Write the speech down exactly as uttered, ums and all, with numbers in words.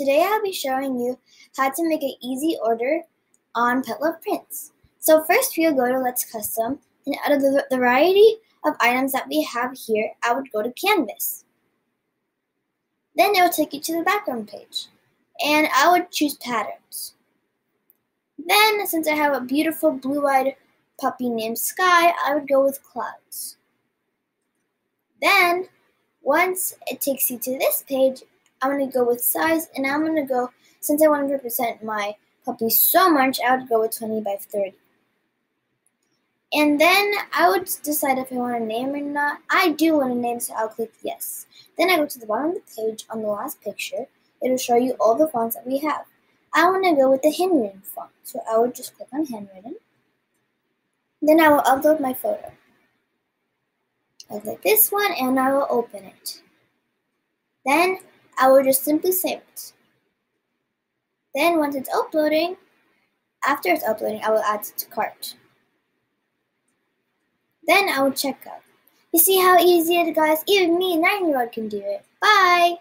Today I'll be showing you how to make an easy order on PetLove Prints. So first we'll go to Let's Custom, and out of the variety of items that we have here, I would go to Canvas. Then it will take you to the background page, and I would choose Patterns. Then, since I have a beautiful blue-eyed puppy named Sky, I would go with Clouds. Then, once it takes you to this page, I'm going to go with size, and I'm going to go, since I want to represent my puppy so much, I would go with twenty by thirty. And then I would decide if I want to name or not. I do want to name, so I'll click yes. Then I go to the bottom of the page on the last picture. It will show you all the fonts that we have. I want to go with the handwritten font, so I would just click on handwritten. Then I will upload my photo. I'll click this one, and I will open it. Then I will just simply save it. Then once it's uploading, after it's uploading, I will add it to cart. Then I will check out. You see how easy it is, guys? Even me, nine-year-old, can do it. Bye!